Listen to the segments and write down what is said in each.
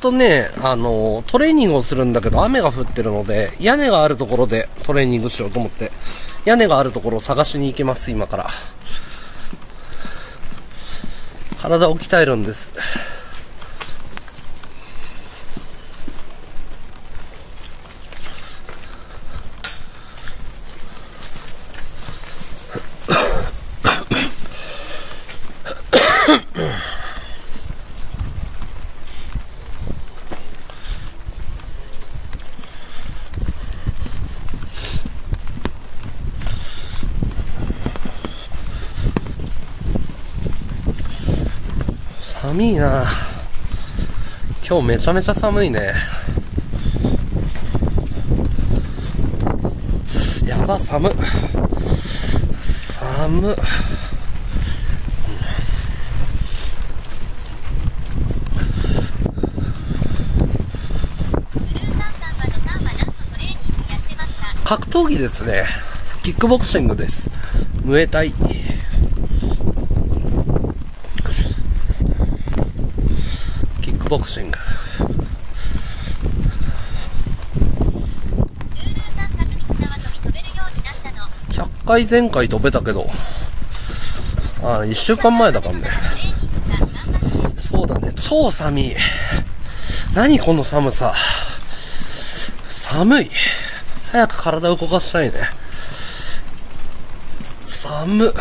トレーニングをするんだけど雨が降ってるので、屋根があるところでトレーニングしようと思って、屋根があるところを探しに行きます。今から体を鍛えるんです。寒いな。今日めちゃめちゃ寒いね。やば、寒っ。寒っ。格闘技ですね。キックボクシングです。ムエタイ。ボクシング。100回前回飛べたけど、1週間前だからね。そうだね、超寒い。何この寒さ。寒い。早く体を動かしたいね。寒っ。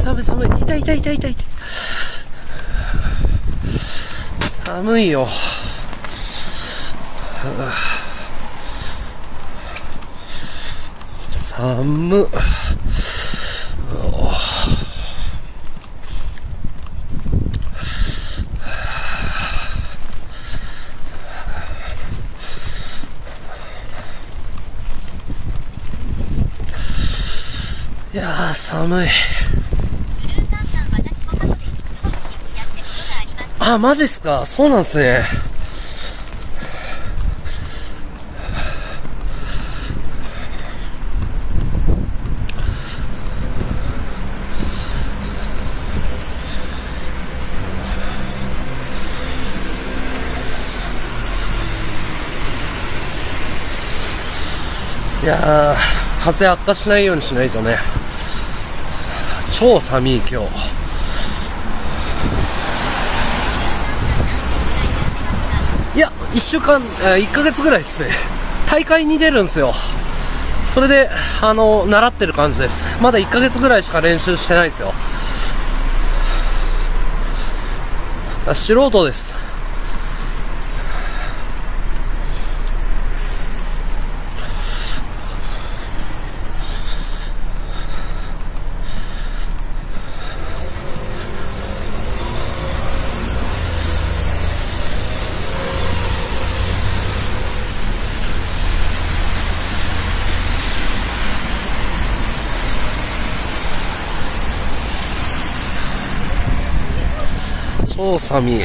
寒い。痛い痛い痛い痛い。寒いよ。寒っ。いやー、寒い。あ、マジっすか。そうなんすね。いやー、風悪化しないようにしないとね。超寒い今日。いや、1ヶ月ぐらいですね。大会に出るんですよ。それで、習ってる感じです。まだ1ヶ月ぐらいしか練習してないですよ。素人です。超寒い。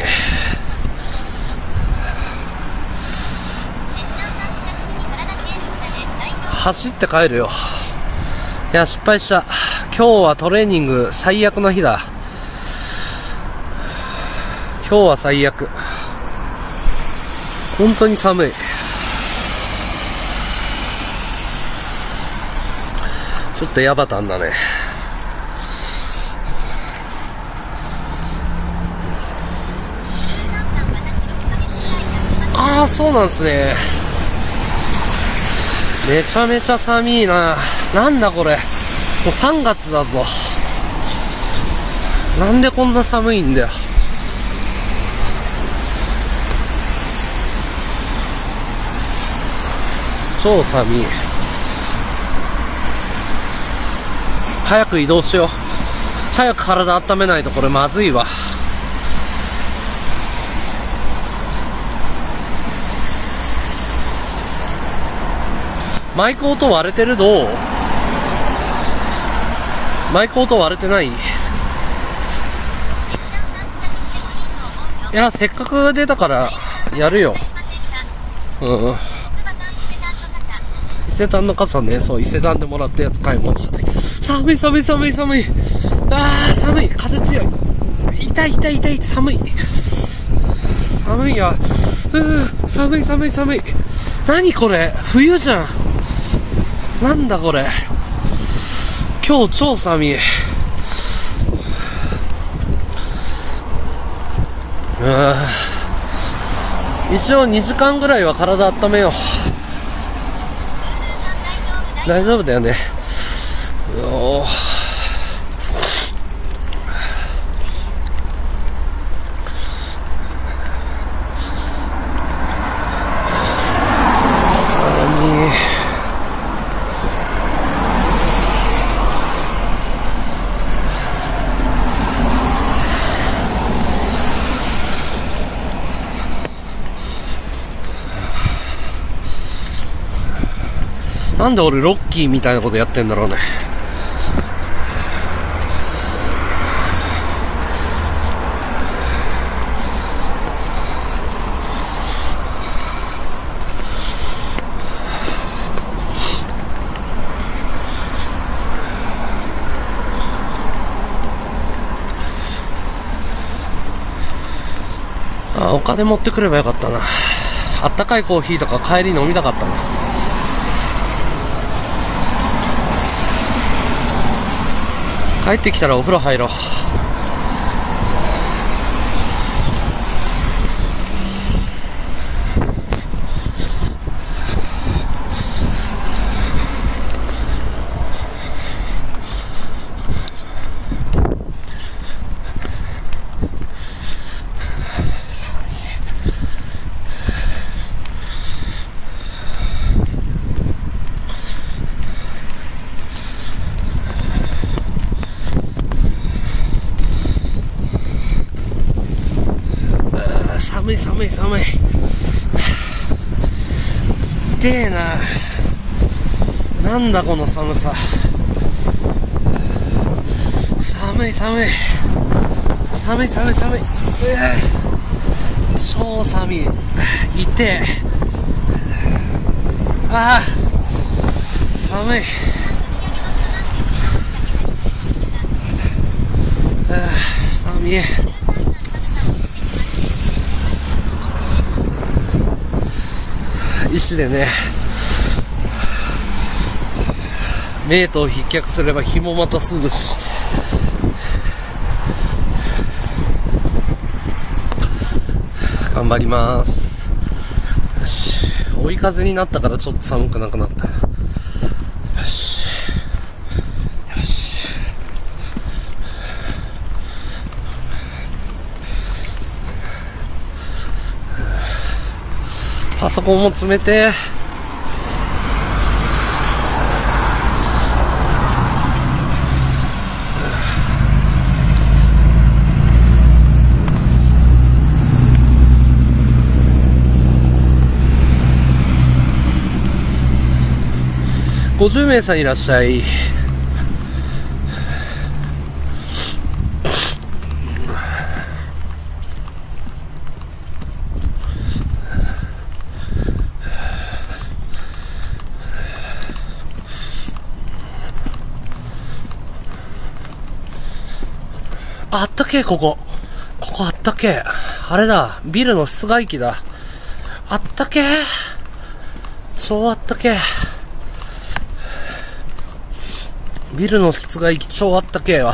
走って帰るよ。いや、失敗した。今日はトレーニング最悪の日だ。今日は最悪。本当に寒い。ちょっとヤバタンだね。ああ、そうなんですね。めちゃめちゃ寒いな。なんだこれ。もう3月だぞ。なんでこんな寒いんだよ。超寒い。早く移動しよう。早く体温めないとこれまずいわ。マイク音割れてる。どう？マイク音割れてない。いや、せっかく出たからやるよ。うん、伊勢丹の傘ね、そう伊勢丹でもらったやつ買い物した時、寒い寒い寒い寒い、あー寒い、風強い、痛い痛い痛い、寒い寒いよ、寒い寒い寒い、何これ、冬じゃん、なんだこれ、今日超寒い。一応2時間ぐらいは体温めよう。大丈夫だよね。なんで俺ロッキーみたいなことやってんだろうね。あ、お金持ってくればよかったな。あったかいコーヒーとか帰り飲みたかったな。帰ってきたらお風呂入ろう。寒い寒い、痛えな、なんだこの寒さ、寒い寒い寒い寒い寒い、超寒い、痛え、あー寒い、あー寒い、石でね、メートを必脚すれば日もまたするし、頑張ります。よし、追い風になったからちょっと寒くなくなった。よしよし、パソコンも冷てー。50名さんいらっしゃい。あったけえ、ここあったけえ、あれだ、ビルの室外機だ、あったけえ、超あったけえ、ビルの室外機超あったけえわ。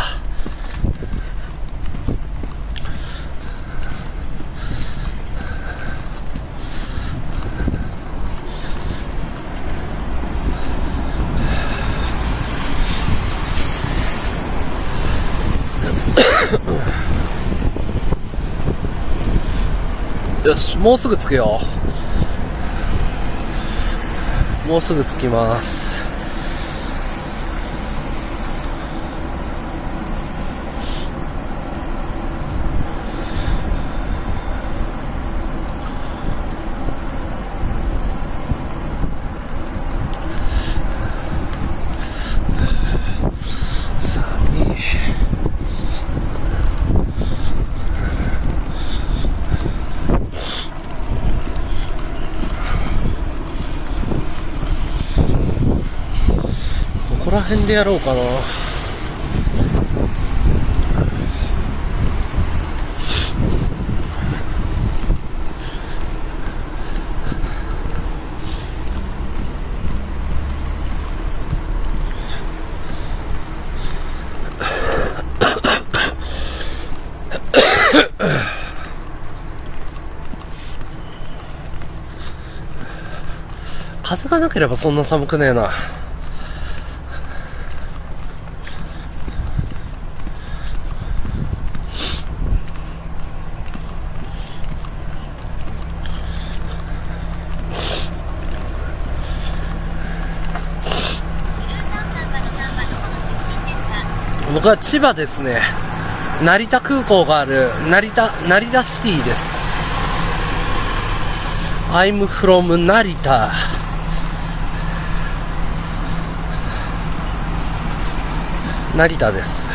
よし、もうすぐ着くよ。もうすぐ着きます。寒い辺でやろうかな。風がなければそんな寒くねえな。僕は千葉ですね。成田空港がある成田シティです。 I'm from 成田。成田です。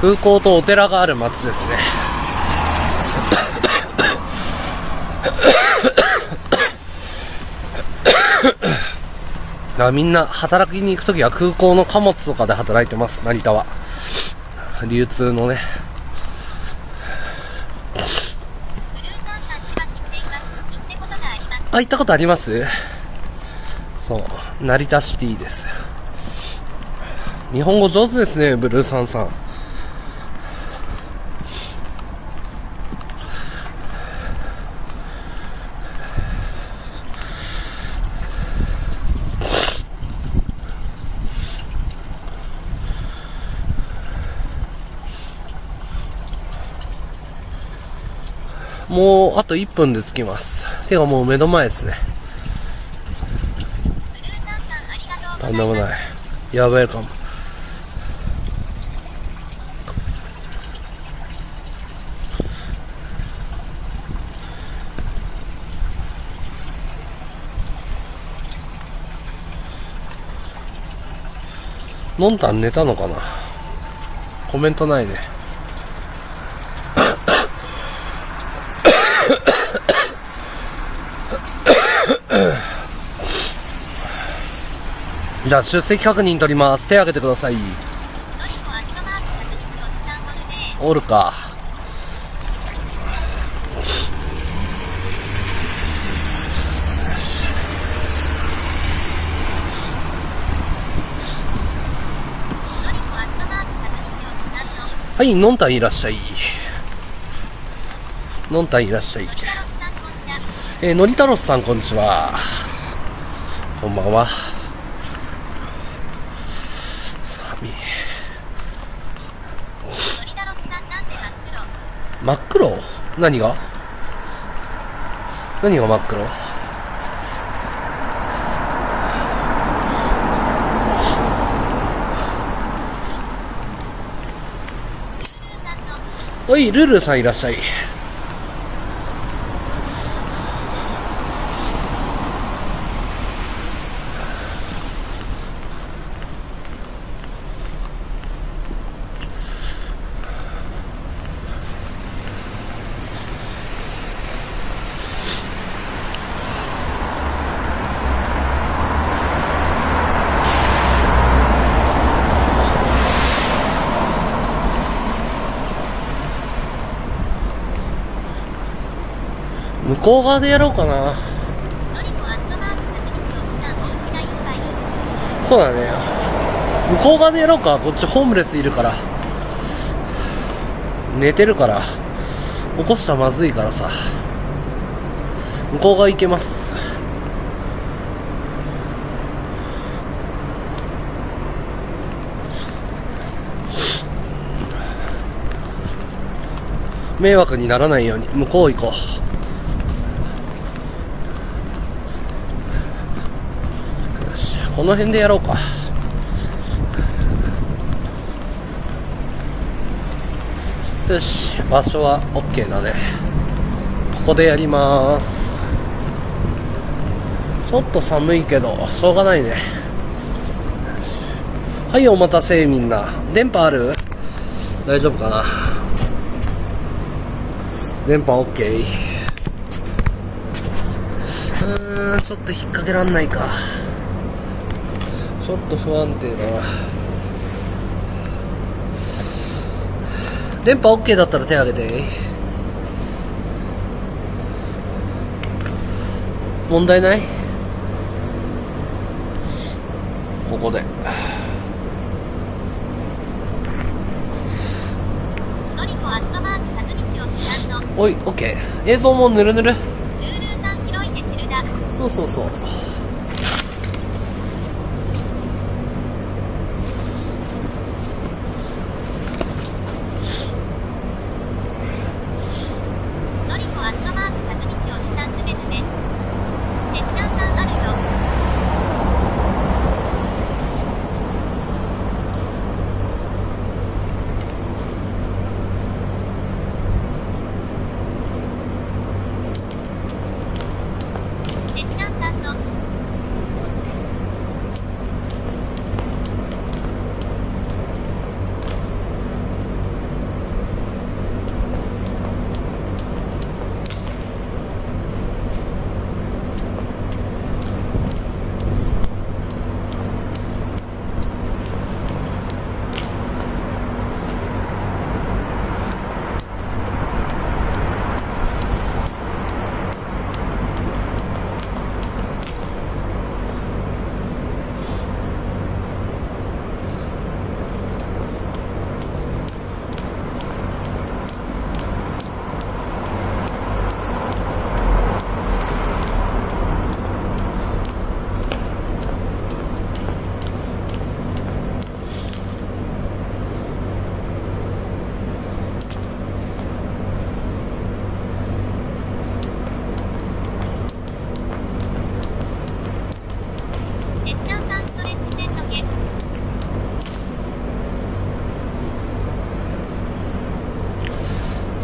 空港とお寺がある町ですね。みんな働きに行くときは空港の貨物とかで働いてます。成田は流通のね。あ、行ったことあります？そう、成田シティです。日本語上手ですね、ブルーさんさん。もうあと1分で着きます。てかもう目の前ですね。とんでもない。やばいかも。のんたん寝たのかな。コメントないね。じゃあ出席確認取ります。手挙げてください。おるか。はい、のんたんいらっしゃい。のんたんいらっしゃい。のり太郎さんこんにちは。こんばんは。真っ黒？何が？何が真っ黒？おい、ルルさんいらっしゃい。向こう側でやろうかな。そうだね、向こう側でやろうか。こっちホームレスいるから、寝てるから、起こしたらまずいからさ。向こう側行けます。迷惑にならないように向こう行こう。この辺でやろうか。よし、場所は OK だね。ここでやります。ちょっと寒いけどしょうがないね。はい、お待たせ。みんな電波ある？大丈夫かな。電波 OK。ちょっと引っ掛けらんないか。ちょっと不安定だな。電波 OK だったら手挙げて。問題ない。ここでおい、オッケー。映像もぬるぬる。そうそうそう。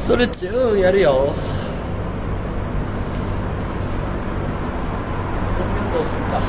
ストレッチ、うん、やるよ。コンビ運動するか。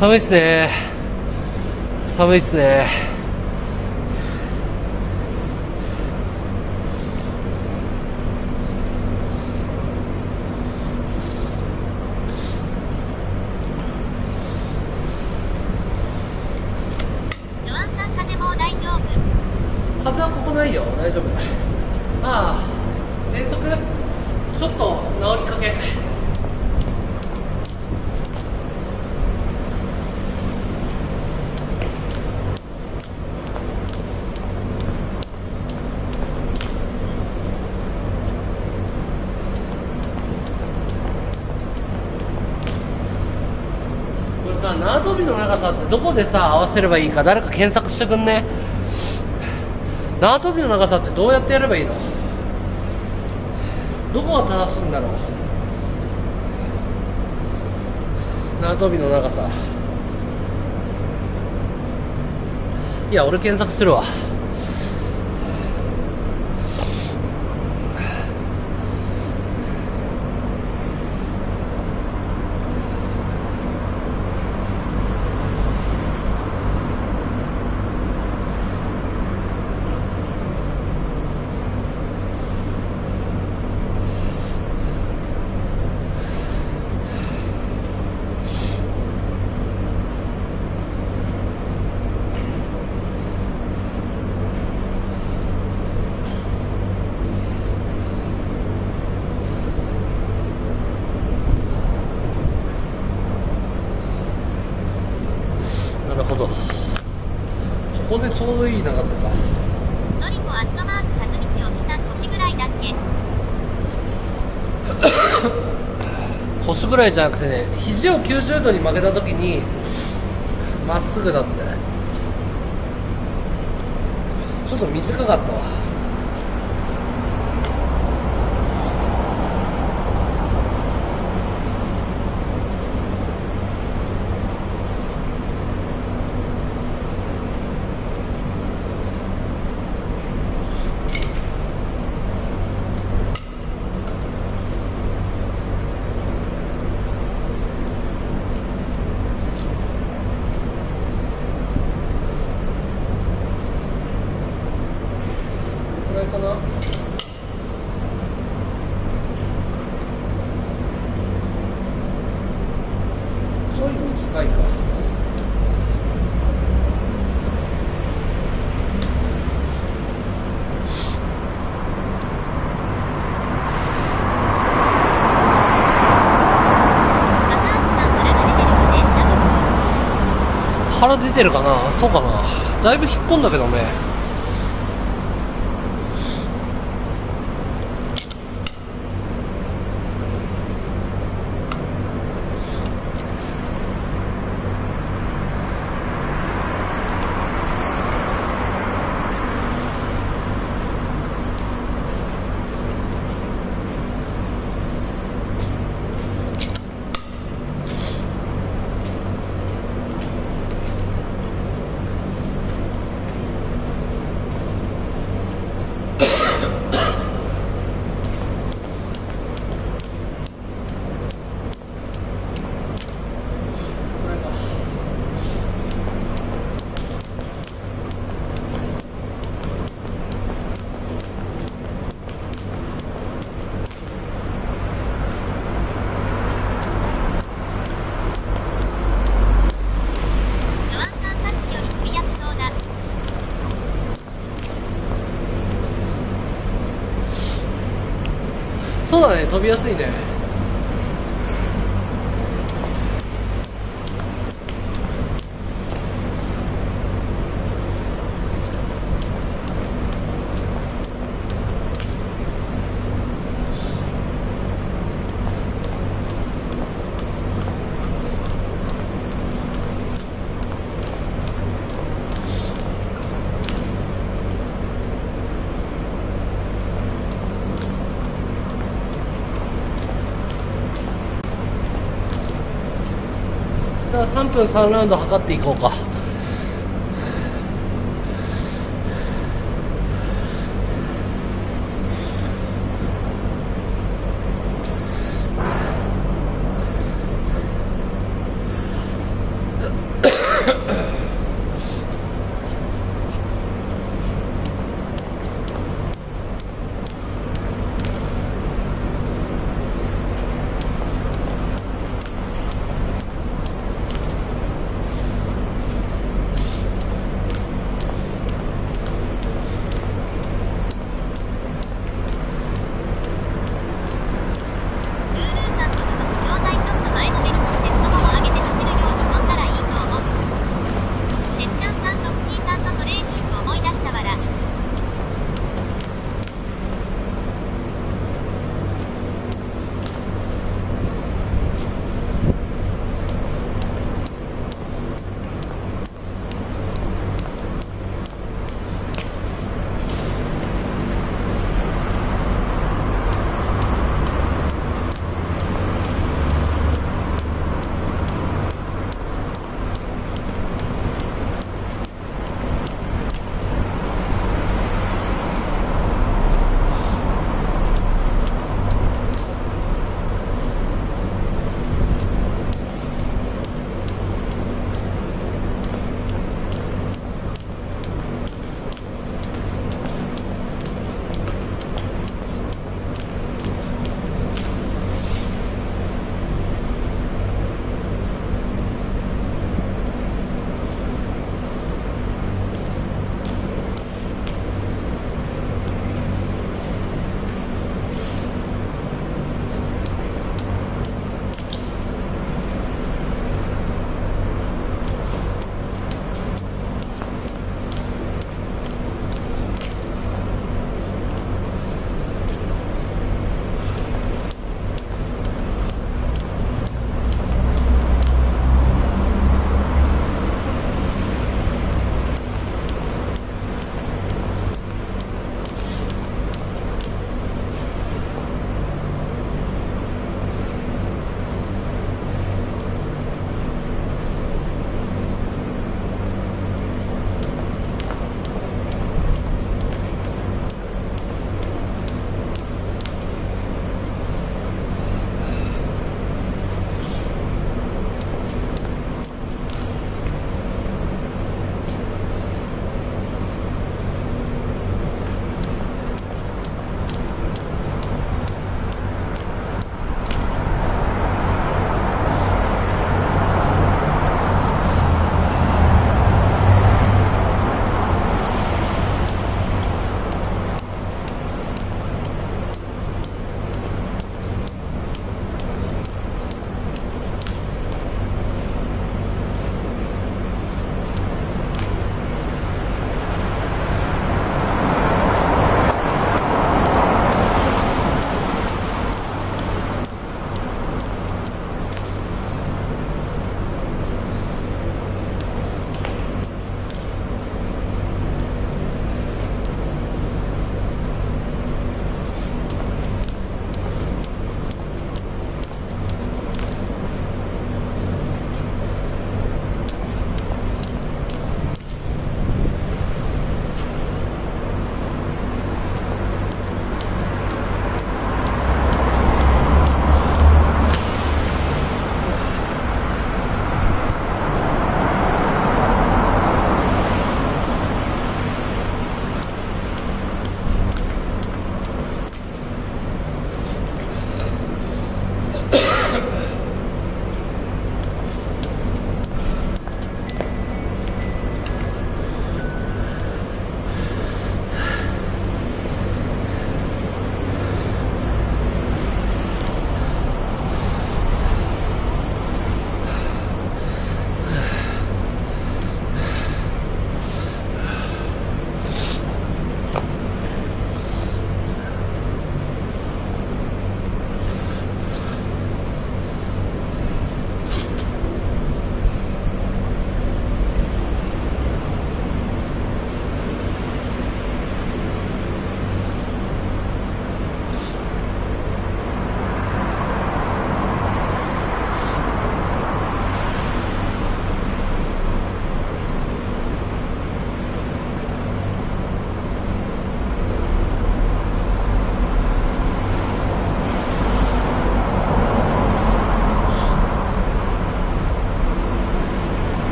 寒いっすね。寒いっすね。不安な風も大丈夫。風はここないよ。大丈夫。ああ、喘息ちょっと治りかけ。 縄跳びの長さってどこでさ合わせればいいか誰か検索してくんね。縄跳びの長さってどうやってやればいいの？どこが正しいんだろう。縄跳びの長さ、いや俺検索するわ。ここでちょうどいい長さか。のりこアットマークかずみちおじさん腰ぐらいだっけ？腰ぐらいじゃなくてね、肘を90度に曲げたときにまっすぐだって。ちょっと短かったわ。 腹出てるかな。そうかな。だいぶ引っ込んだけどね。 そうだね、飛びやすいね。3分3ラウンド測っていこうか。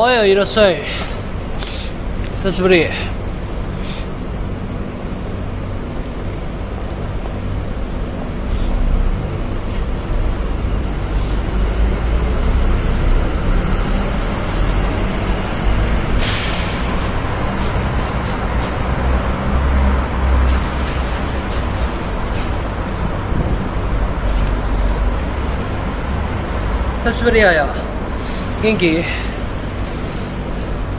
おはよう、いらっしゃい。久しぶり。久しぶりやや。元気？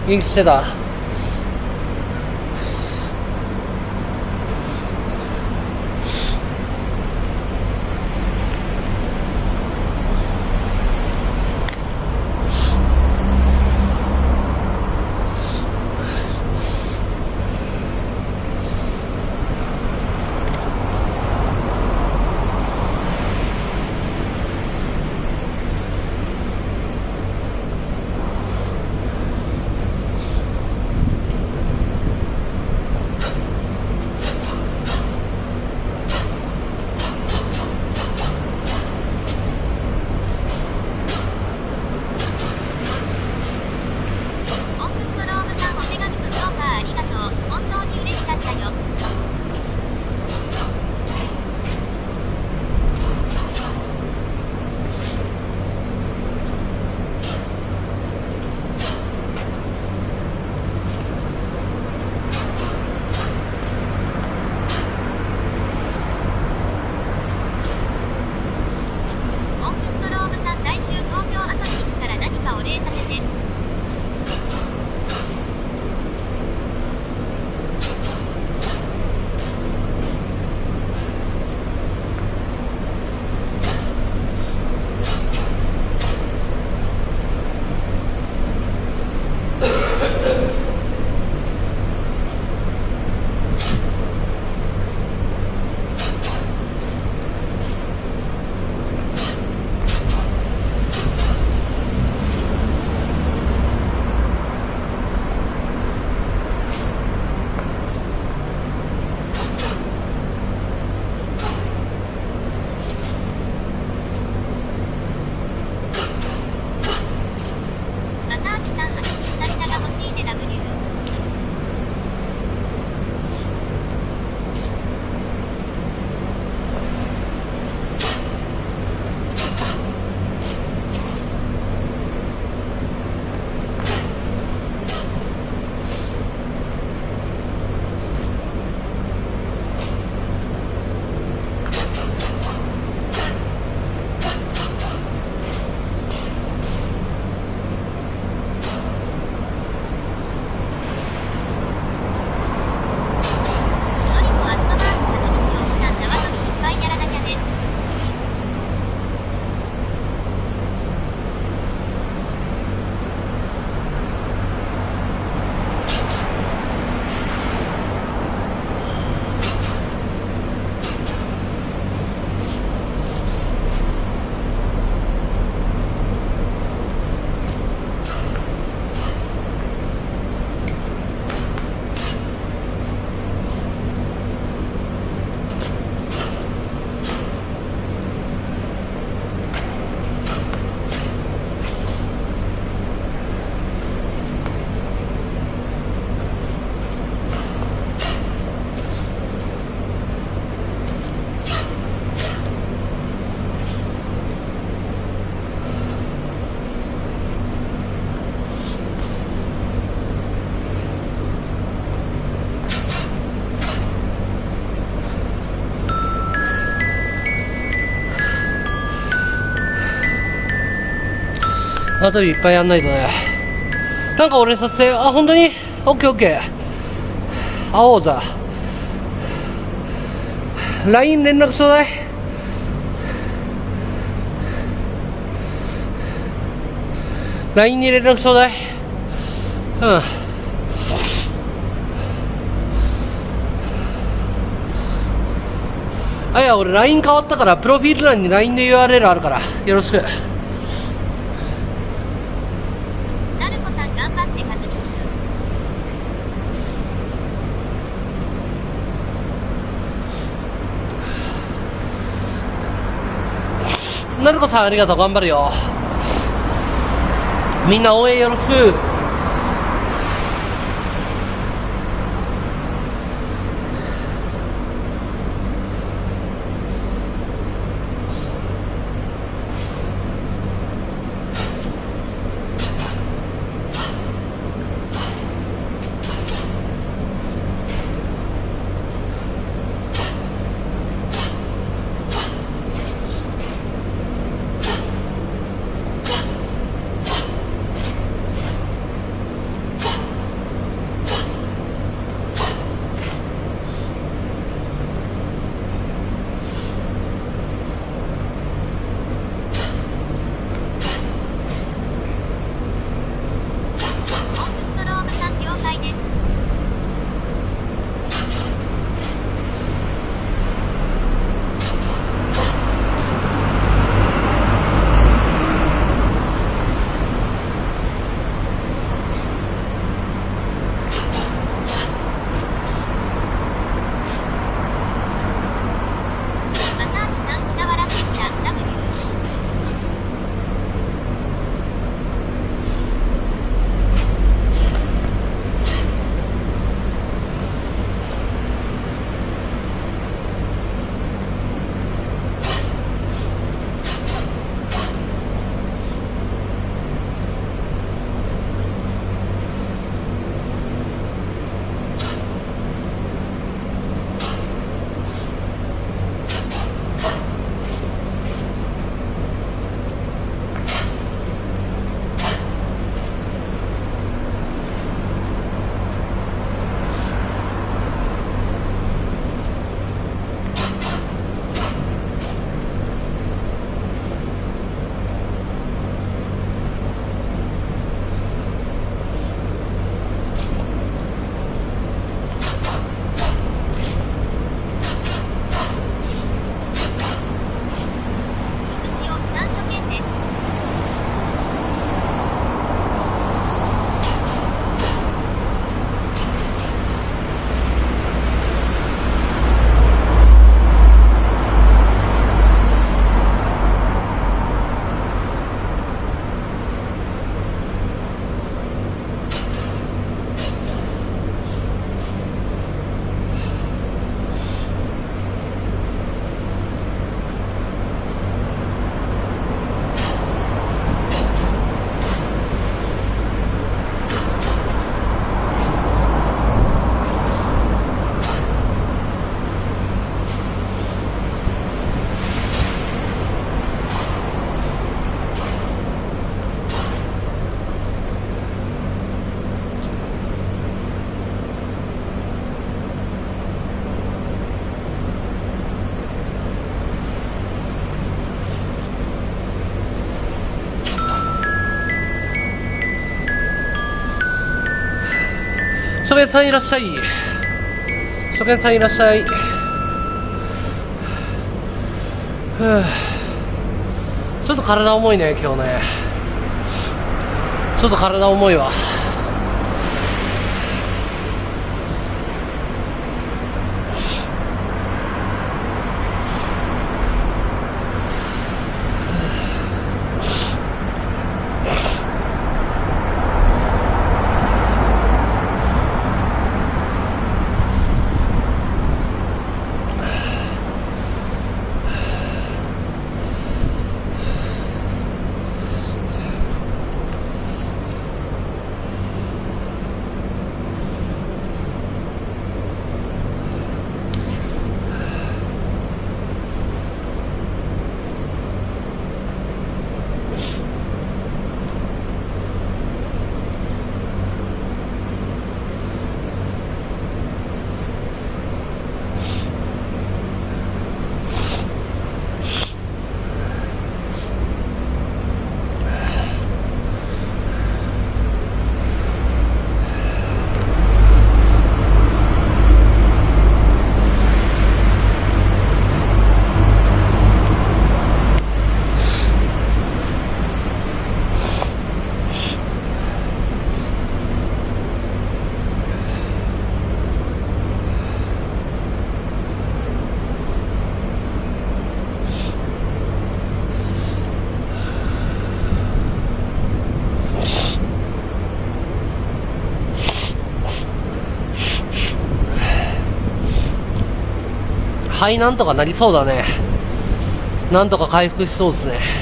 元気してた？あといっぱいやんないとね。なんか俺撮影、あ、本当に？オッケーオッケー。会おうざ。LINE 連絡ちょうだい。LINE に連絡ちょうだい。うん。あ、いや、俺 LINE 変わったから、プロフィール欄に LINE で URL あるから、よろしく。なるこさん、ありがとう。頑張るよ。みんな応援よろしく。初見さんいらっしゃい。初見さんいらっしゃい。ふう。ちょっと体重いね、今日ね。ちょっと体重いわ。肺なんとかなりそうだね。なんとか回復しそうですね。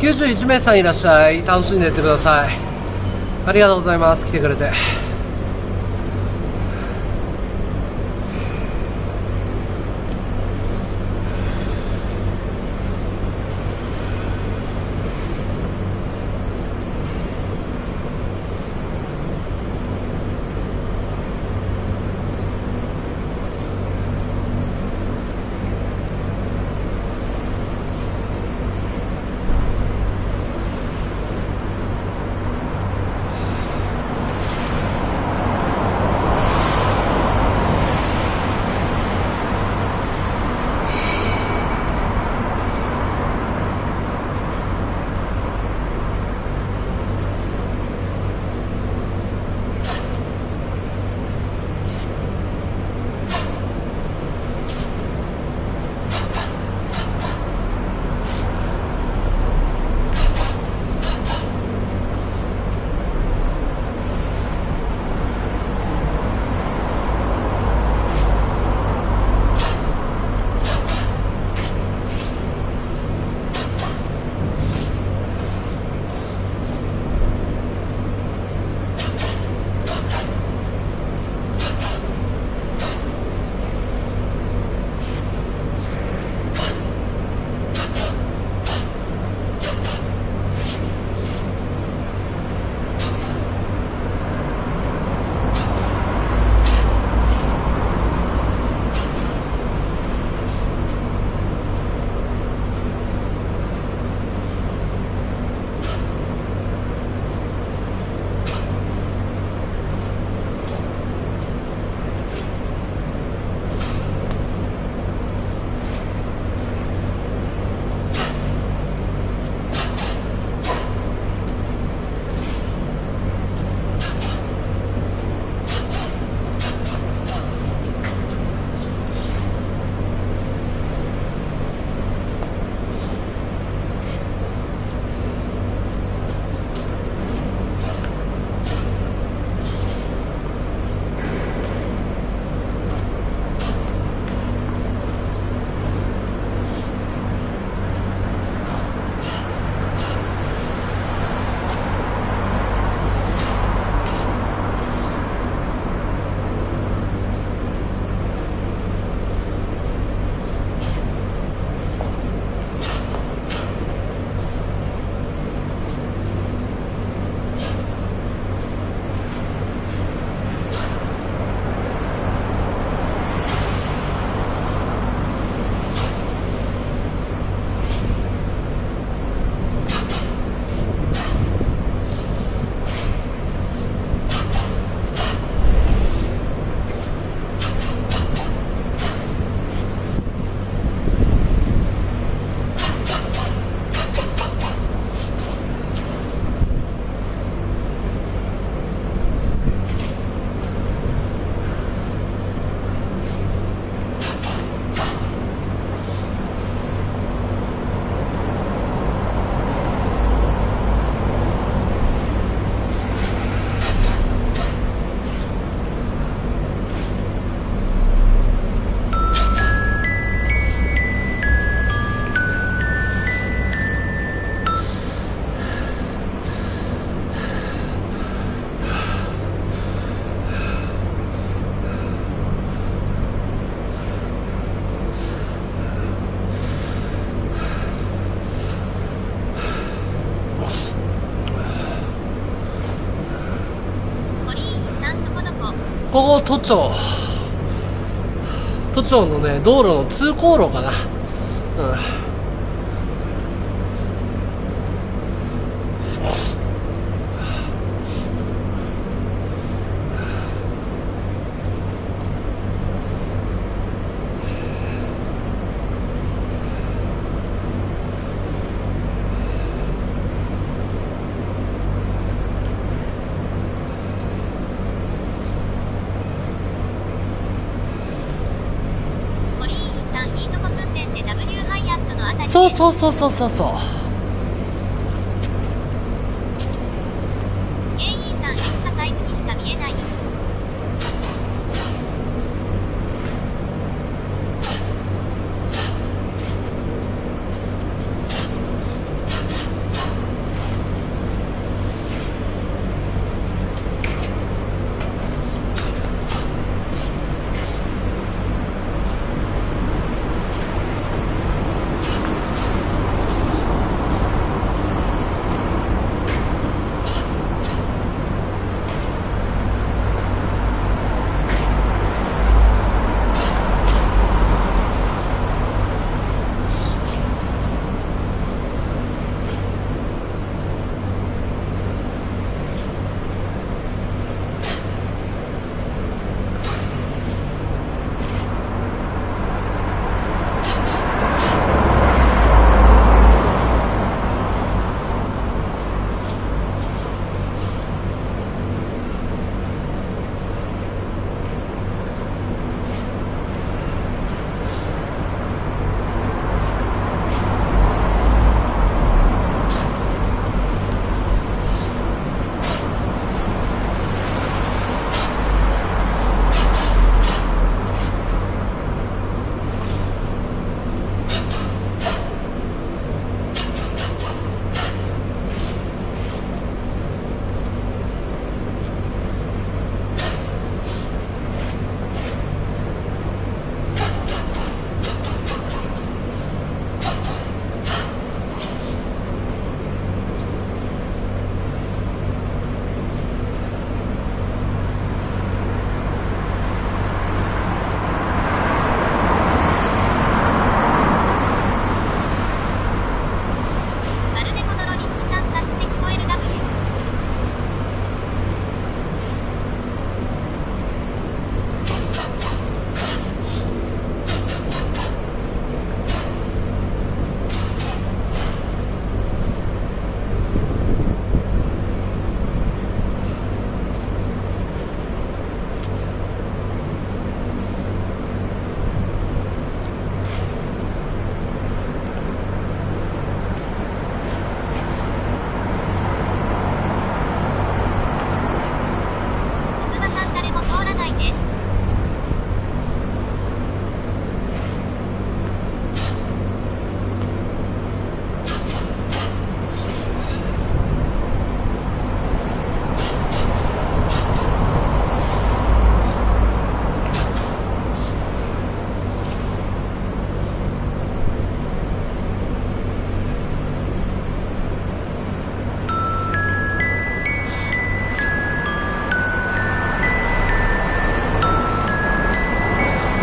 91名さんいらっしゃい。楽しんでいってください。ありがとうございます、来てくれて。ここ都庁のね、道路の通行路かな、そうそうそうそうそうそう。原因さん、いつかサイズにしか見えない。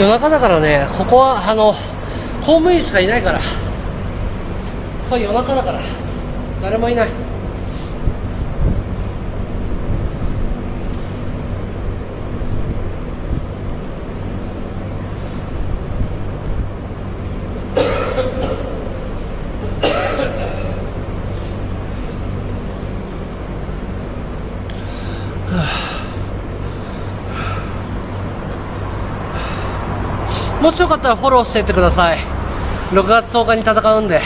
夜中だからね、ここは公務員しかいないから、これ夜中だから誰もいない。もしよかったらフォローしていってください。6月10日に戦うんで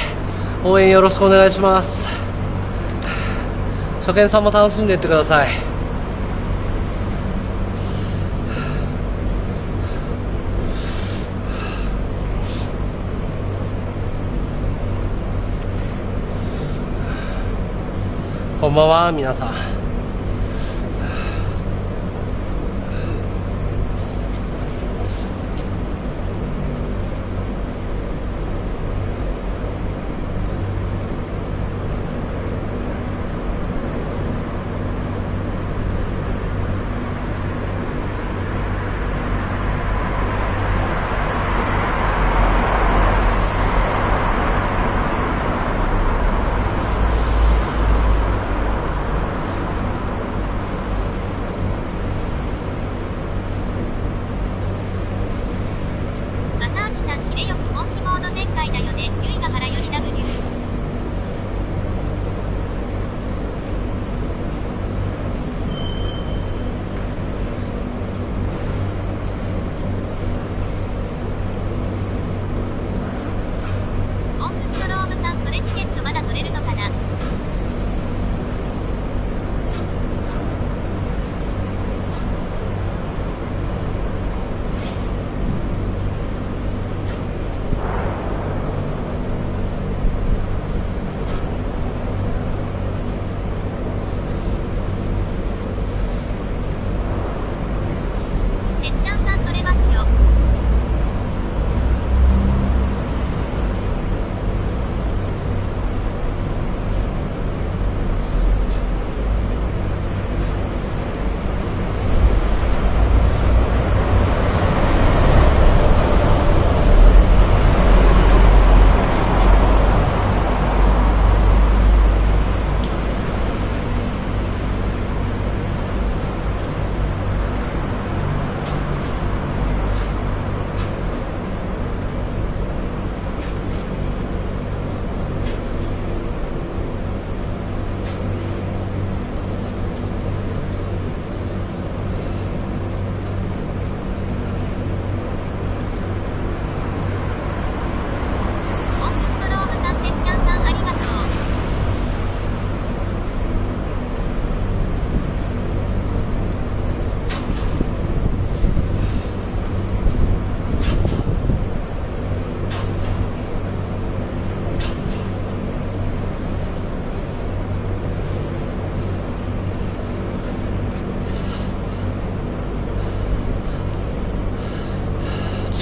応援よろしくお願いします。初見さんも楽しんでいってください。こんばんは皆さん。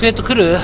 スケート来る？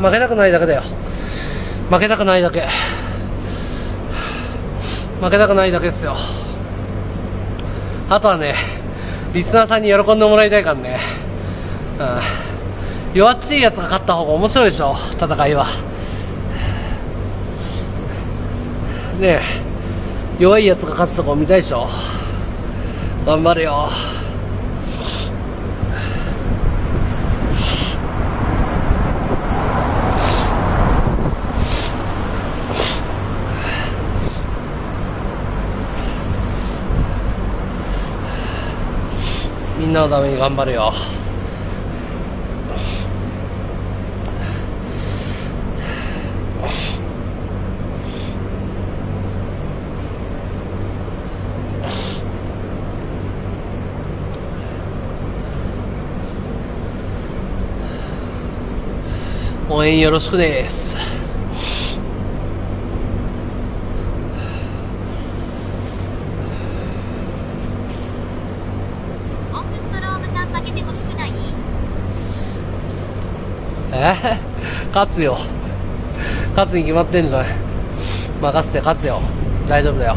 負けたくないだけだよ。負けたくないだけ。負けたくないだけですよ。あとはね、リスナーさんに喜んでもらいたいからね、うん、弱っちいやつが勝った方が面白いでしょ、戦いは。ねえ、弱いやつが勝つとこ見たいでしょ。頑張れよ。みんなのために頑張るよ。応援よろしくです。オフストロームさん負けてほしくない？勝つよ。勝つに決まってんじゃん。任せて、勝つよ。大丈夫だよ。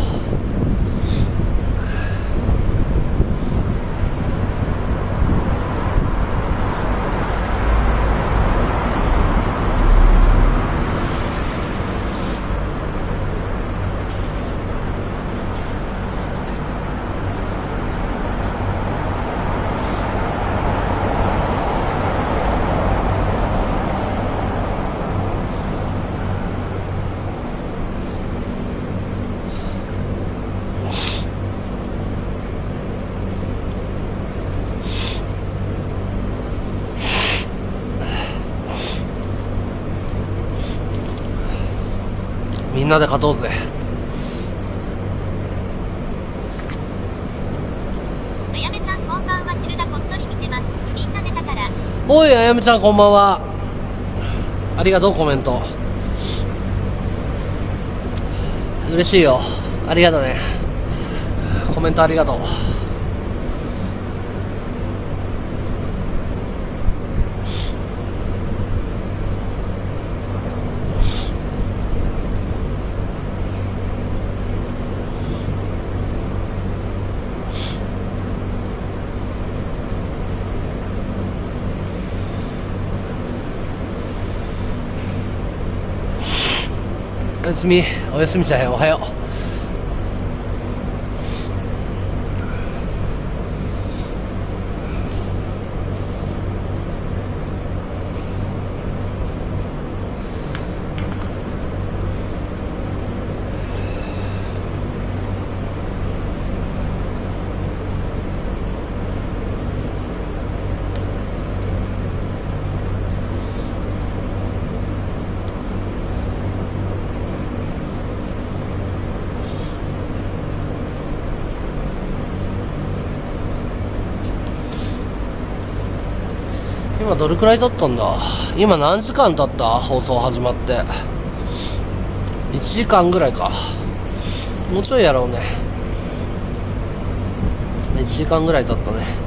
みんなで勝とうぜ。あやめさんこんばんは。チルダこっそり見てます。みんなでだから。おいあやめちゃんこんばんは。ありがとうコメント。嬉しいよ。ありがとね。コメントありがとう。おやすみ。おやすみちゃん、おはよう。今どれくらい経ったんだ。今何時間経った？放送始まって1時間ぐらいか。もうちょいやろうね。1時間ぐらい経ったね。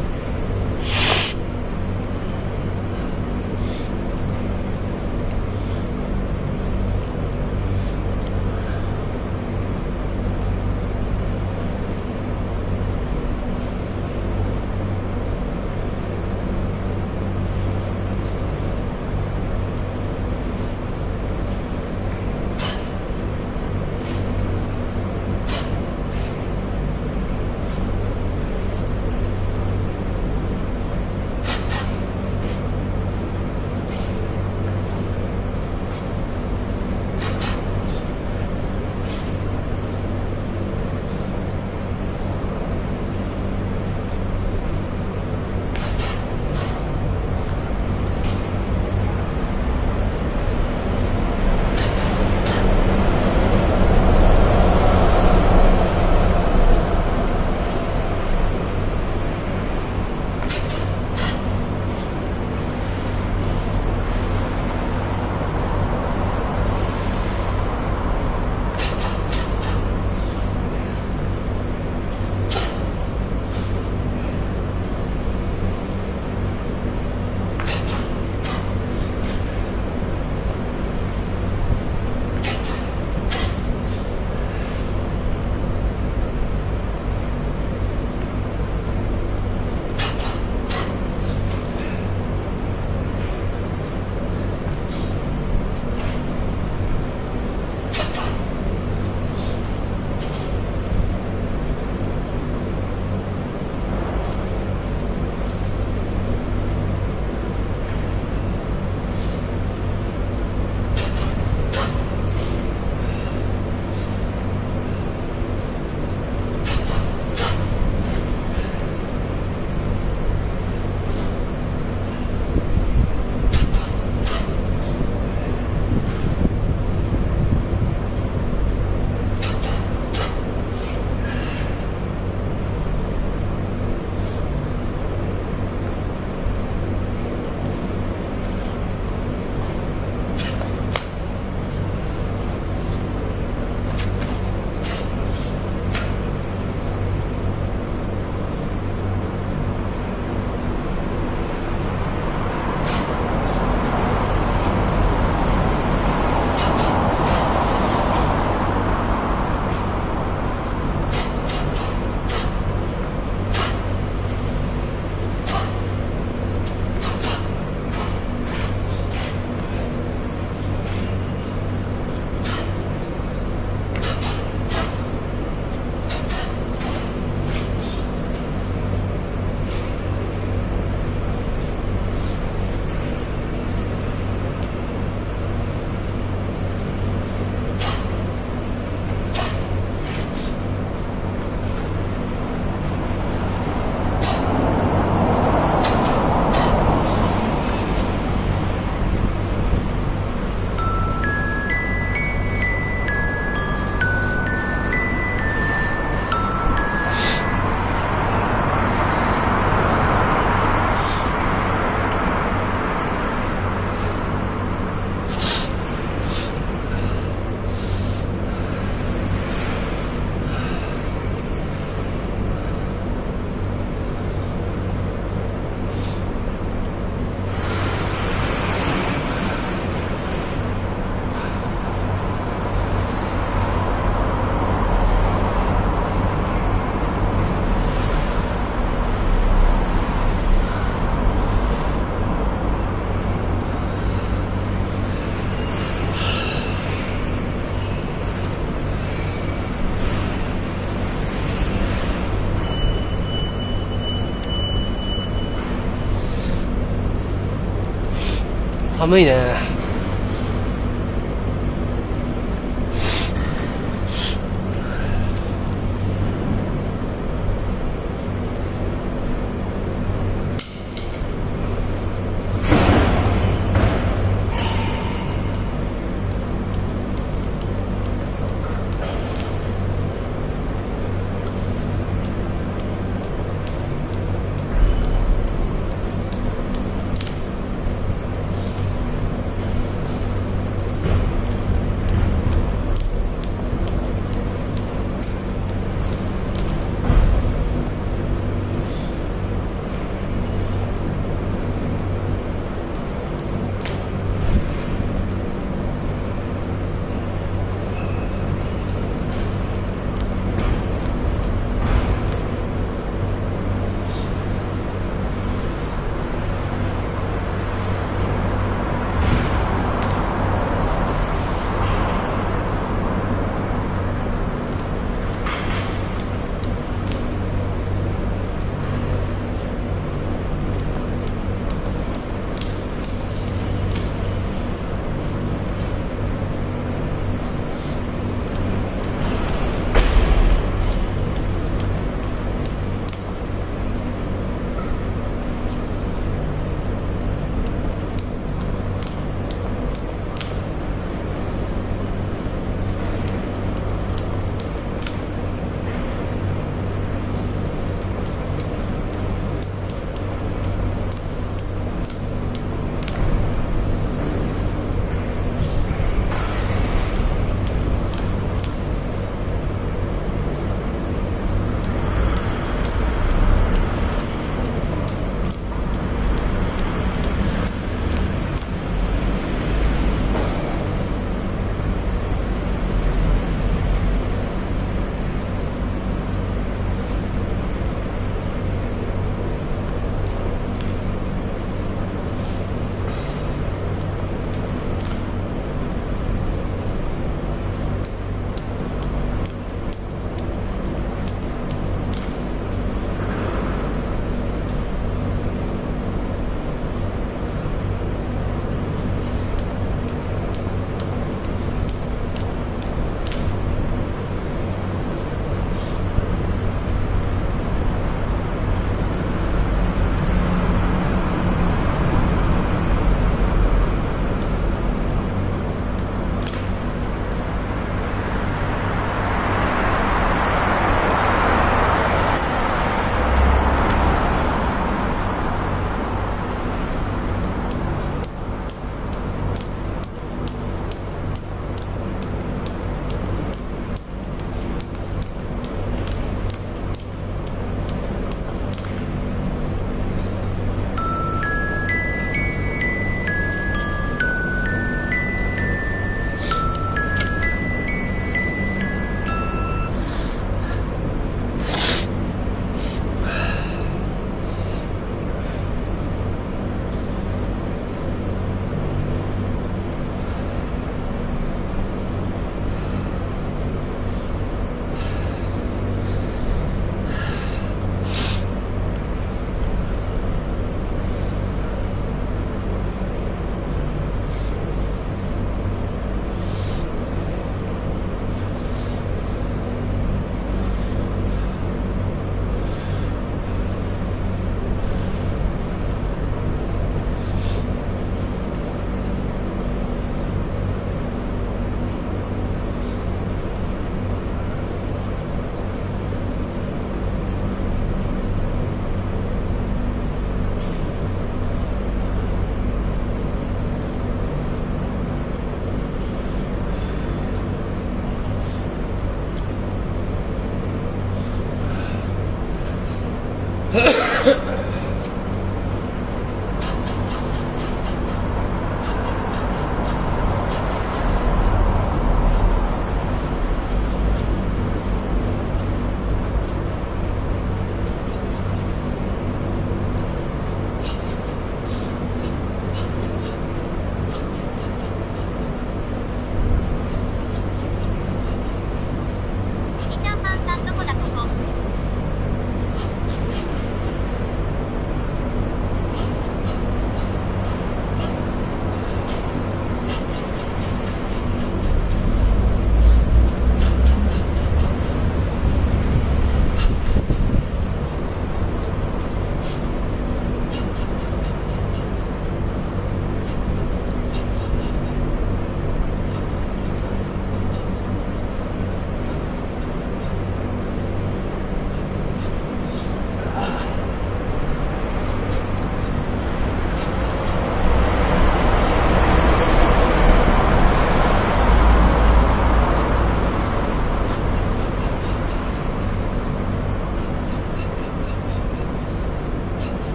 寒いね。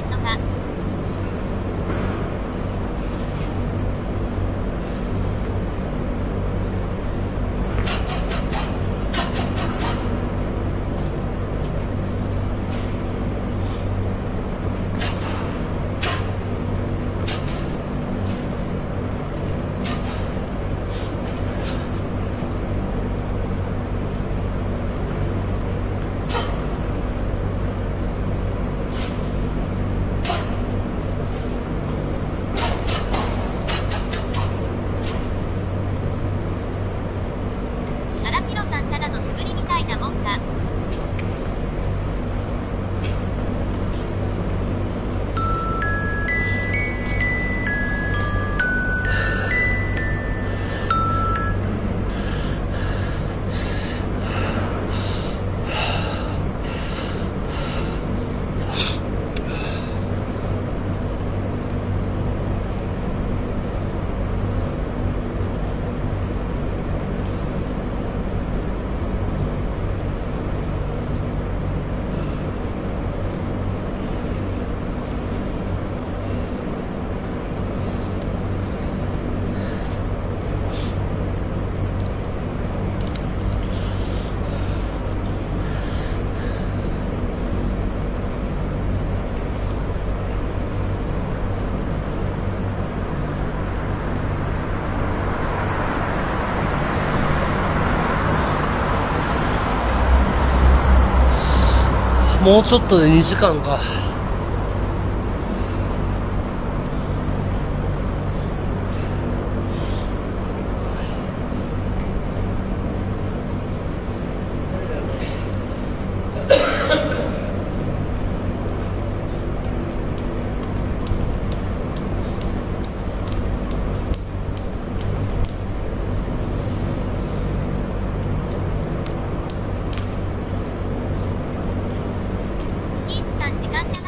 レットがもうちょっとで2時間か。時間じゃない。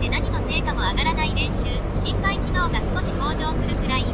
って何の成果も上がらない練習、心肺機能が少し向上するくらい。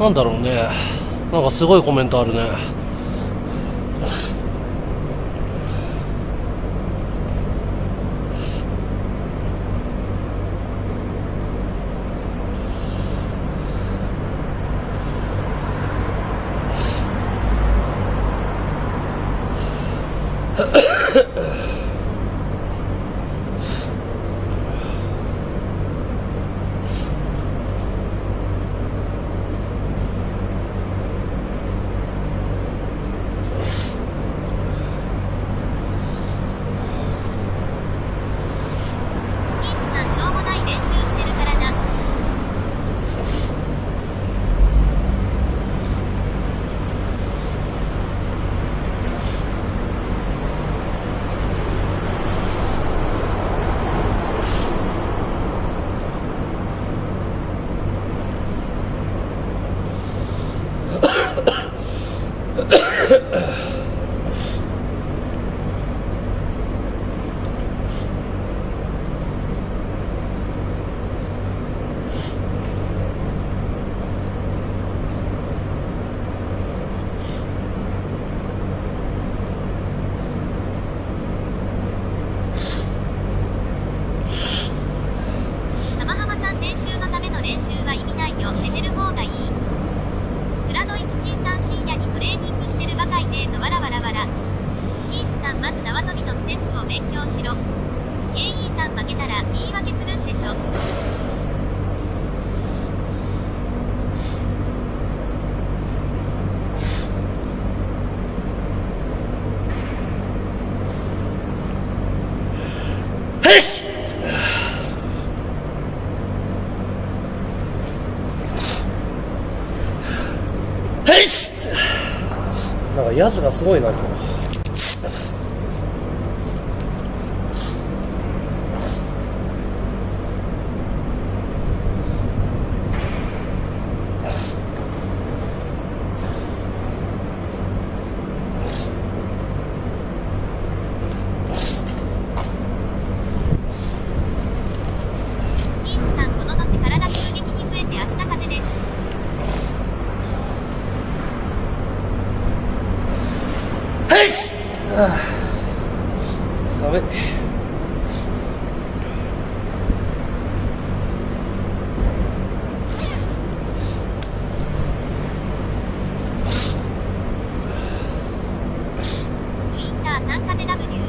なんだろうね、なんかすごいコメントあるね。なんかヤツがすごいな今日。 寒い。ウィンター参加で W。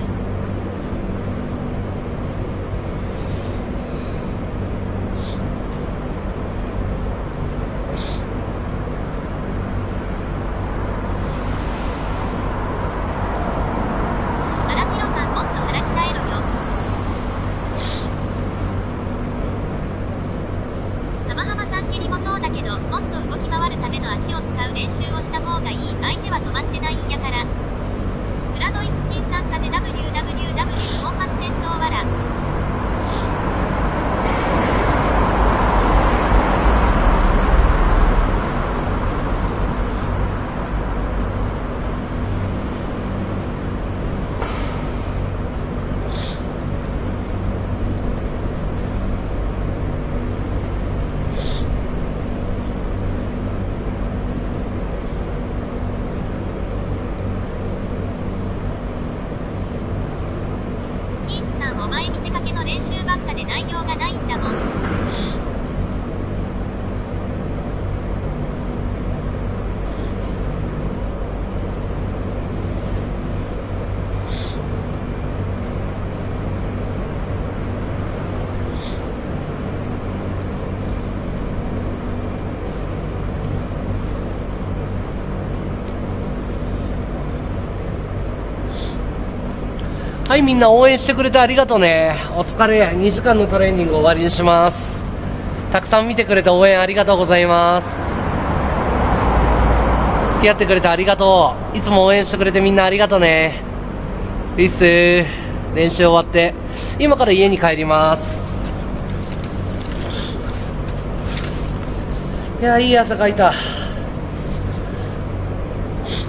はい、みんな応援してくれてありがとうね。お疲れ。2時間のトレーニング終わりにします。たくさん見てくれて応援ありがとうございます。付き合ってくれてありがとう。いつも応援してくれてみんなありがとうね。ピース。練習終わって今から家に帰ります。いや、いい汗かいた。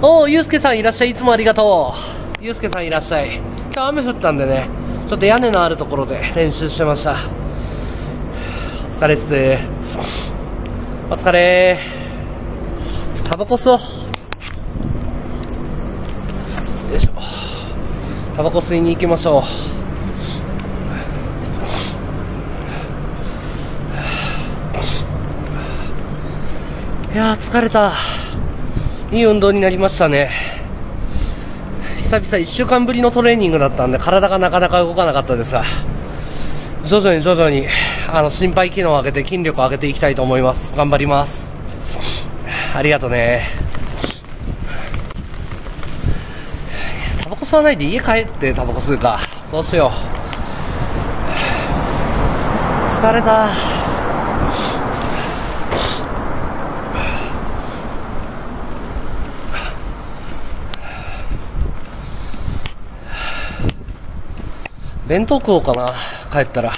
おお、ゆうすけさんいらっしゃい。いつもありがとう。ゆうすけさんいらっしゃい。 今日雨降ったんでね、ちょっと屋根のあるところで練習してました。お疲れっす。お疲れ。タバコ吸おう。よいしょ。タバコ吸いに行きましょう。いやー疲れた。いい運動になりましたね。 久々1週間ぶりのトレーニングだったんで体がなかなか動かなかったですが、徐々に徐々に心肺機能を上げて筋力を上げていきたいと思います。頑張ります。ありがとうね。タバコ吸わないで家帰ってタバコ吸うか。そうしよう。疲れた。弁当食おうかな、帰ったら。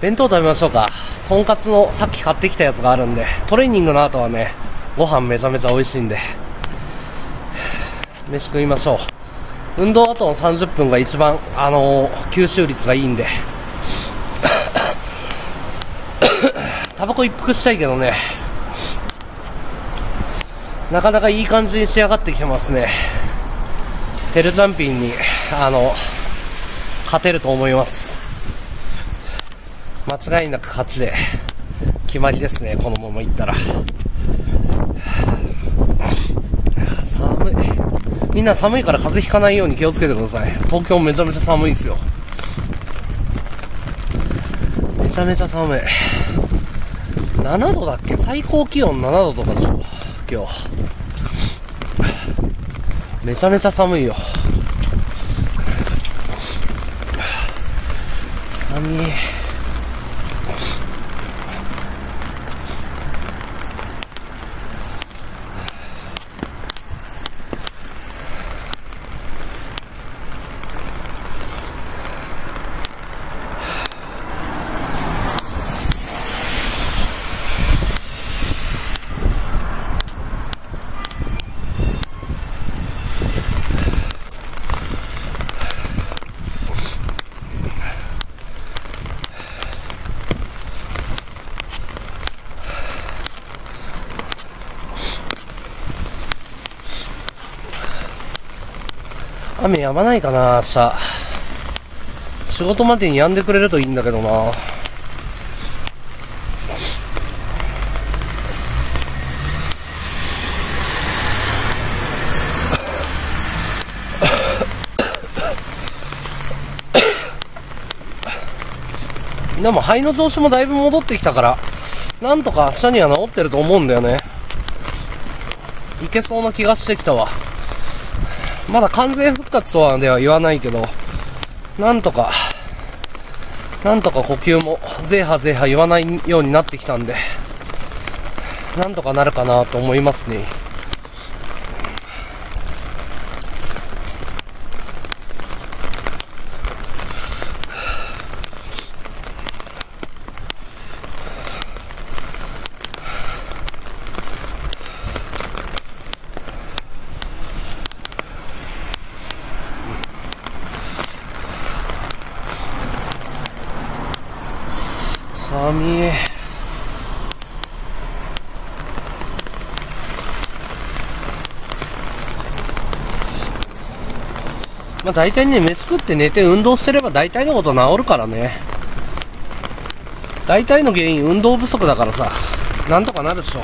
弁当食べましょうか。とんかつのさっき買ってきたやつがあるんで、トレーニングの後はね、ご飯めちゃめちゃ美味しいんで、飯食いましょう。運動後の30分が一番、吸収率がいいんで。タバコ一服したいけどね、なかなかいい感じに仕上がってきてますね。 テルジャンピンに勝てると思います。間違いなく勝ちで決まりですね、このままいったら。寒い。みんな寒いから風邪ひかないように気をつけてください。東京めちゃめちゃ寒いですよ。めちゃめちゃ寒い。7度だっけ、最高気温7度とかでしょ今日。 めちゃめちゃ寒いよ。に。雨やまないかな、明日。仕事までにやんでくれるといいんだけどな。でも肺の調子もだいぶ戻ってきたから、なんとか明日には治ってると思うんだよね。いけそうな気がしてきたわ。まだ完全復活とはでは言わないけど、なんとか呼吸もゼーハゼーハ言わないようになってきたんで、なんとかなるかなと思いますね。まあ大体ね、飯食って寝て運動してれば大体のこと治るからね。大体の原因運動不足だからさ、なんとかなるでしょ。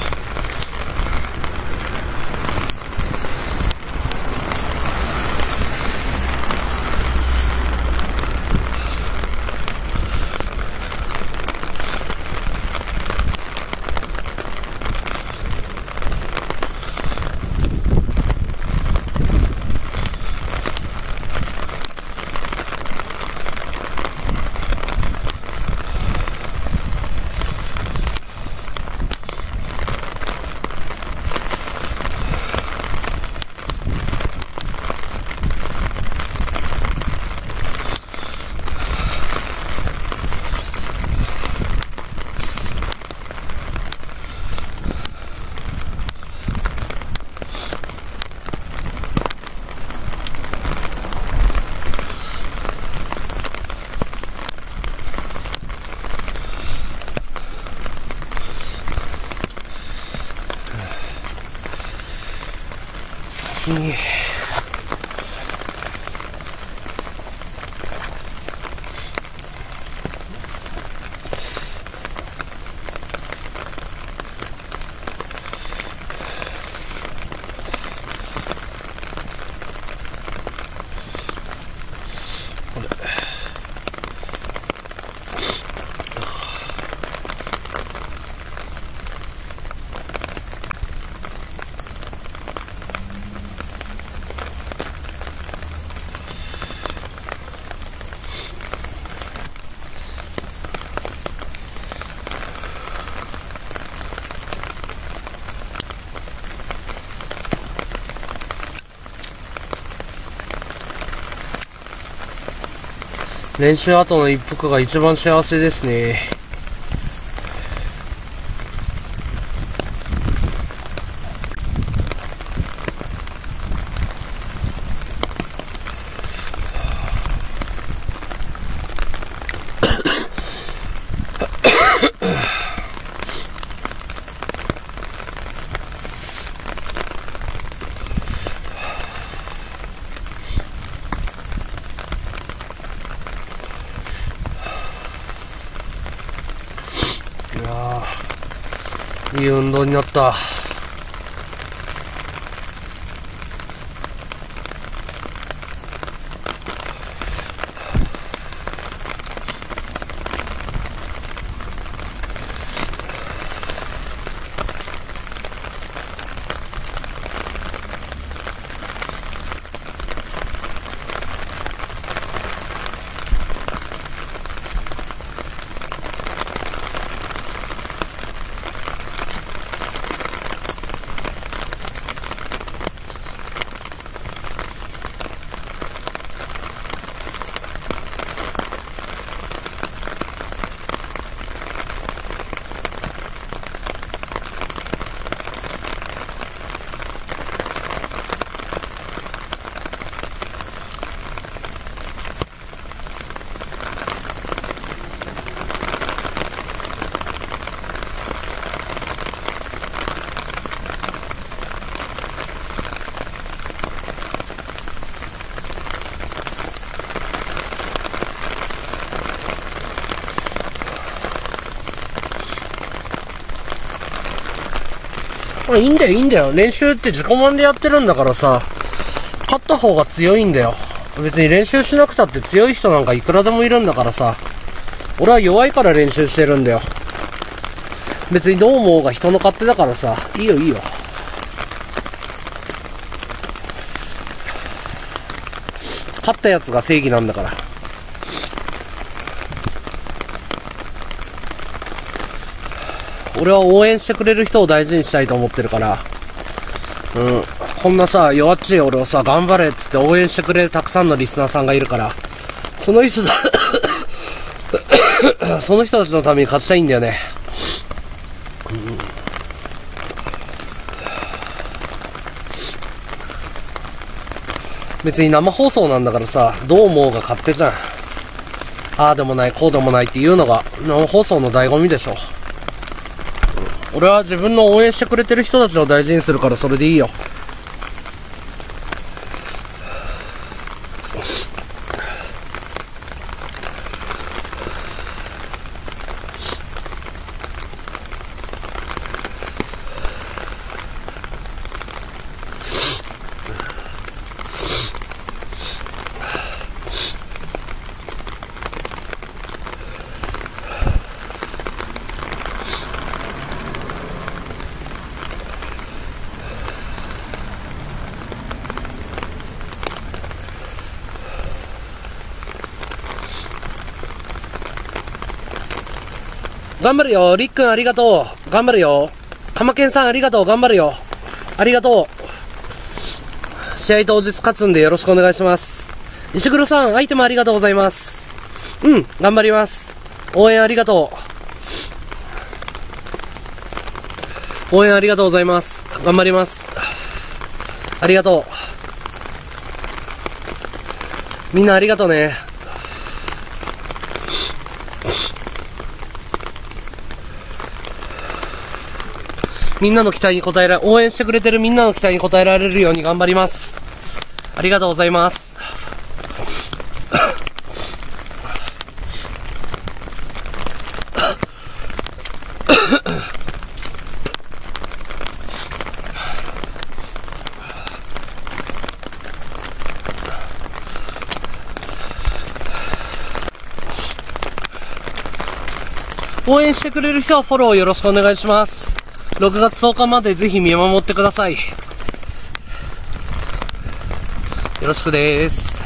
練習後の一服が一番幸せですね。いい運動になった。いいんだよいいんだよ。練習って自己満でやってるんだからさ、勝った方が強いんだよ。別に練習しなくたって強い人なんかいくらでもいるんだからさ。俺は弱いから練習してるんだよ。別にどう思うが人の勝手だからさ、いいよいいよ。勝ったやつが正義なんだから。俺は応援してくれる人を大事にしたいと思ってるから、こんなさ、弱っちい俺をさ、頑張れっつって応援してくれるたくさんのリスナーさんがいるから、その人たちのために勝ちたいんだよね。別に生放送なんだからさ、どう思うが勝手じゃん。ああでもない、こうでもないっていうのが生放送の醍醐味でしょ。俺は自分の応援してくれてる人たちを大事にするからそれでいいよ。頑張るよ。りっくんありがとう。頑張るよ。かまけんさんありがとう。頑張るよ。ありがとう。試合当日勝つんでよろしくお願いします。石黒さん、アイテムありがとうございます。うん、頑張ります。応援ありがとう。応援ありがとうございます。頑張ります。ありがとう。みんなありがとうね。みんなの期待に応えられ、応援してくれてるみんなの期待に応えられるように頑張ります。ありがとうございます。応援してくれる人はフォローよろしくお願いします。6月10日までぜひ見守ってください。よろしくです。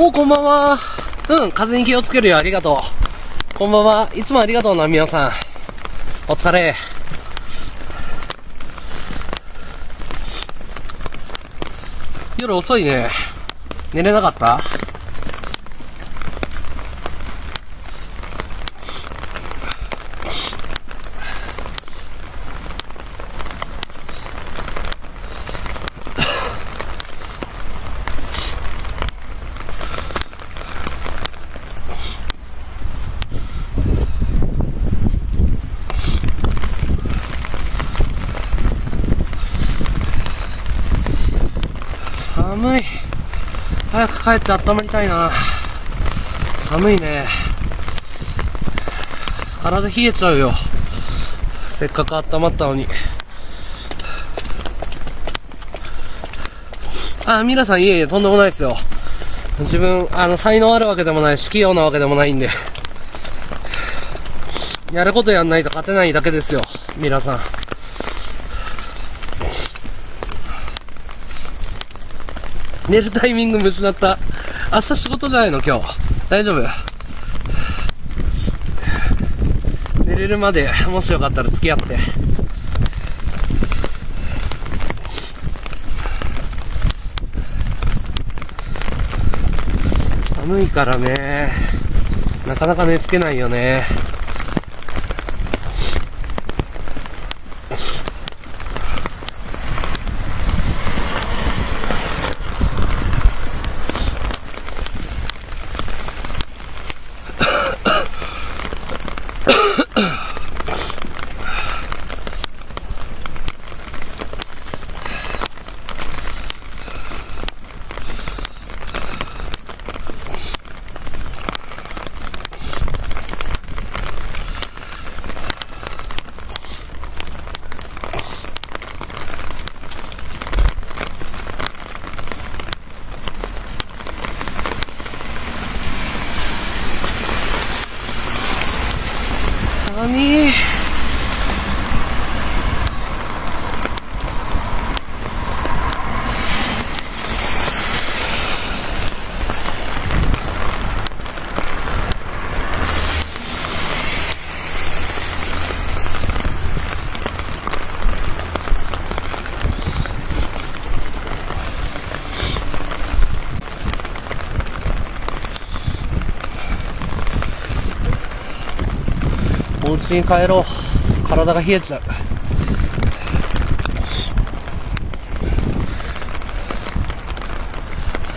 お、こんばんは。うん、風に気をつけるよ。ありがとう。こんばんは。いつもありがとうな、皆さん。お疲れ。夜遅いね。寝れなかった？寒い。早く帰って温まりたいな。寒いね。体冷えちゃうよ。せっかく温まったのに。あ、ミラさん、いえいえ、とんでもないですよ。自分、才能あるわけでもないし、器用なわけでもないんで。やることやんないと勝てないだけですよ、ミラさん。寝るタイミング見失った。明日仕事じゃないの？今日大丈夫？寝れるまでもしよかったら付き合って。寒いからね、なかなか寝つけないよね。お家に帰ろう。体が冷えちゃう。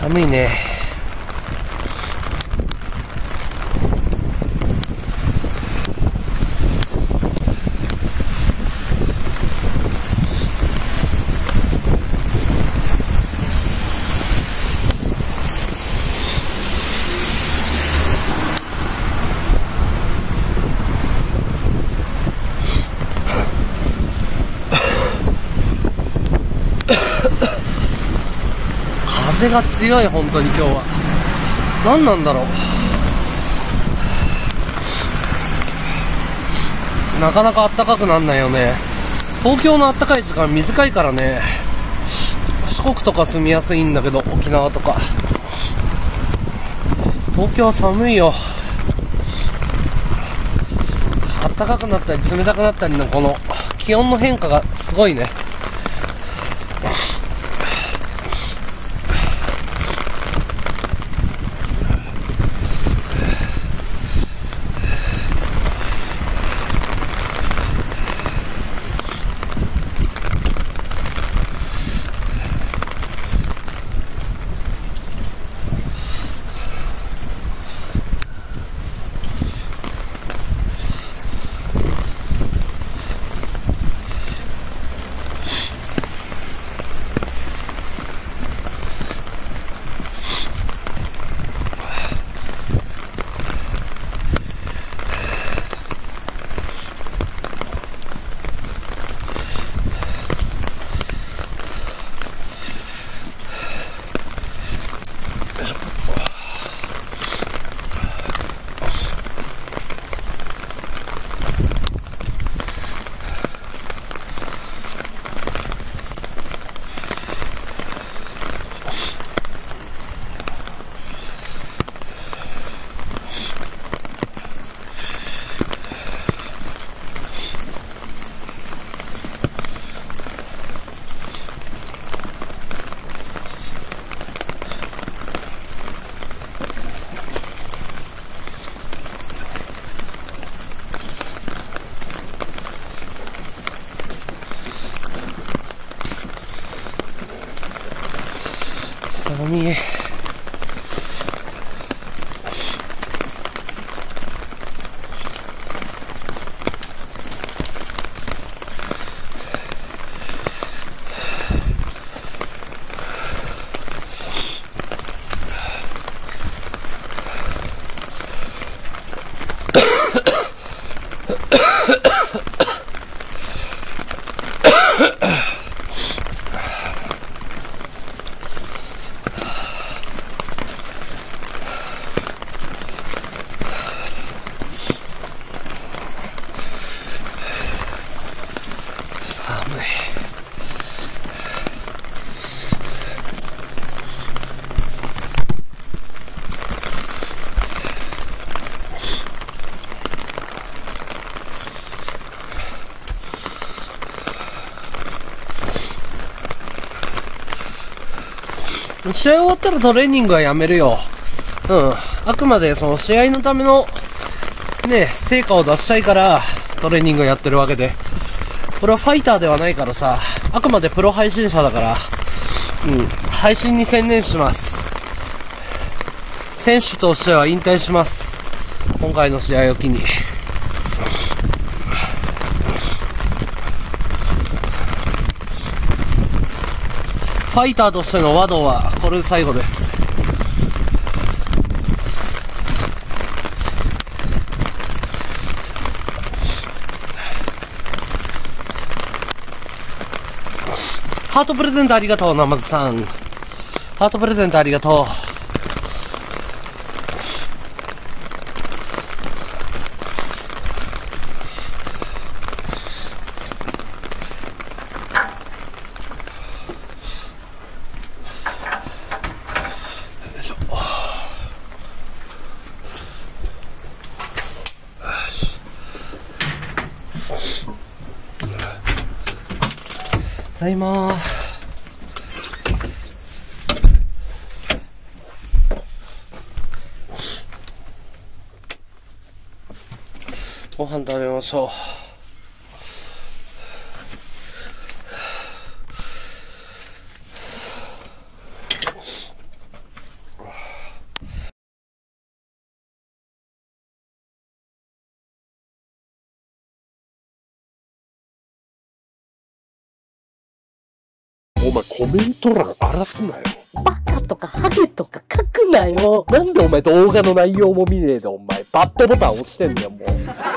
寒いね。風が強い、本当に今日は。何なんだろう。なかなか暖かくなんないよね。東京の暖かい時間短いからね。四国とか住みやすいんだけど、沖縄とか。東京は寒いよ。暖かくなったり冷たくなったりのこの気温の変化がすごいね。試合終わったらトレーニングはやめるよ。あくまでその試合のための、ね、成果を出したいから、トレーニングをやってるわけで。俺はファイターではないからさ、あくまでプロ配信者だから、配信に専念します。選手としては引退します。今回の試合を機に。ファイターとしての和道はこれで最後です。ハートプレゼントありがとう、ナマズさん。ハートプレゼントありがとう。ただいまー。ご飯食べましょう。お前コメント欄荒らすなよ。バカとかハゲとか書くなよ。なんでお前動画の内容も見ねえでお前バッドボタン押してんだよもう。